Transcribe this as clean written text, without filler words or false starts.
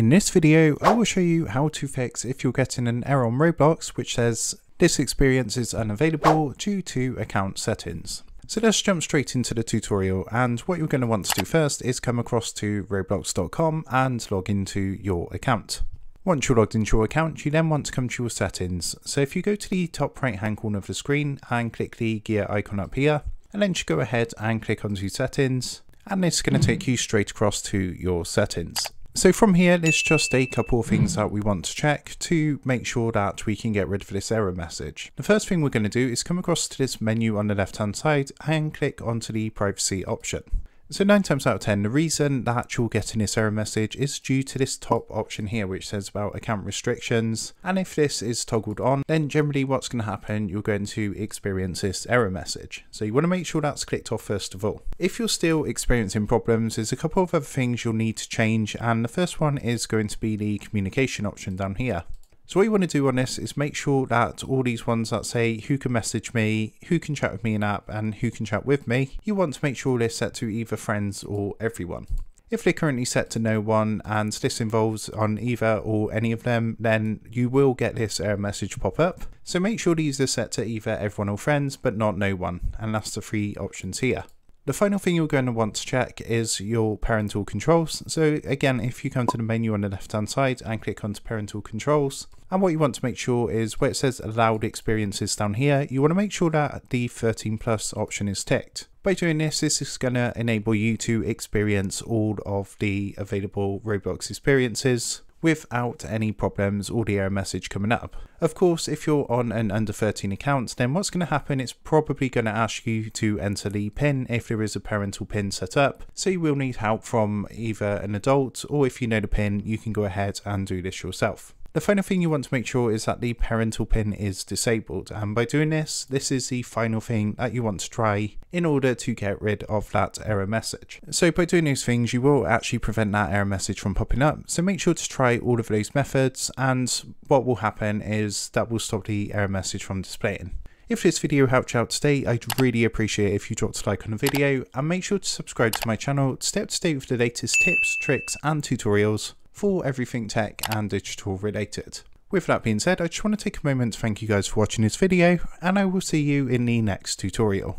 In this video, I will show you how to fix if you're getting an error on Roblox which says this experience is unavailable due to account settings. So let's jump straight into the tutorial, and what you're going to want to do first is come across to roblox.com and log into your account. Once you're logged into your account, you then want to come to your settings. So if you go to the top right hand corner of the screen and click the gear icon up here, and then just go ahead and click onto settings, and this is going to take you straight across to your settings. So from here, there's just a couple of things that we want to check to make sure that we can get rid of this error message. The first thing we're going to do is come across to this menu on the left hand side and click onto the privacy option. So 9 times out of 10, the reason that you're getting this error message is due to this top option here which says about account restrictions, and if this is toggled on, then generally what's going to happen, you're going to experience this error message. So you want to make sure that's clicked off first of all. If you're still experiencing problems, there's a couple of other things you'll need to change, and the first one is going to be the communication option down here. So what you want to do on this is make sure that all these ones that say who can message me, who can chat with me in app, and who can chat with me, you want to make sure they're set to either friends or everyone. If they're currently set to no one and this involves on either or any of them, then you will get this error message pop up. So make sure these are set to either everyone or friends, but not no one, and that's the three options here. The final thing you're going to want to check is your parental controls. So again, if you come to the menu on the left hand side and click onto parental controls, and what you want to make sure is where it says allowed experiences down here, you want to make sure that the 13 plus option is ticked. By doing this, this is going to enable you to experience all of the available Roblox experiences without any problems or the error message coming up. Of course, if you're on an under 13 account, then what's going to happen, it's probably going to ask you to enter the PIN if there is a parental PIN set up, so you will need help from either an adult, or if you know the PIN, you can go ahead and do this yourself. The final thing you want to make sure is that the parental PIN is disabled, and by doing this, this is the final thing that you want to try in order to get rid of that error message. So by doing those things, you will actually prevent that error message from popping up, so make sure to try all of those methods, and what will happen is that will stop the error message from displaying. If this video helped you out today, I'd really appreciate it if you dropped a like on the video, and make sure to subscribe to my channel to stay up to date with the latest tips, tricks and tutorials for everything tech and digital related. With that being said, I just want to take a moment to thank you guys for watching this video, and I will see you in the next tutorial.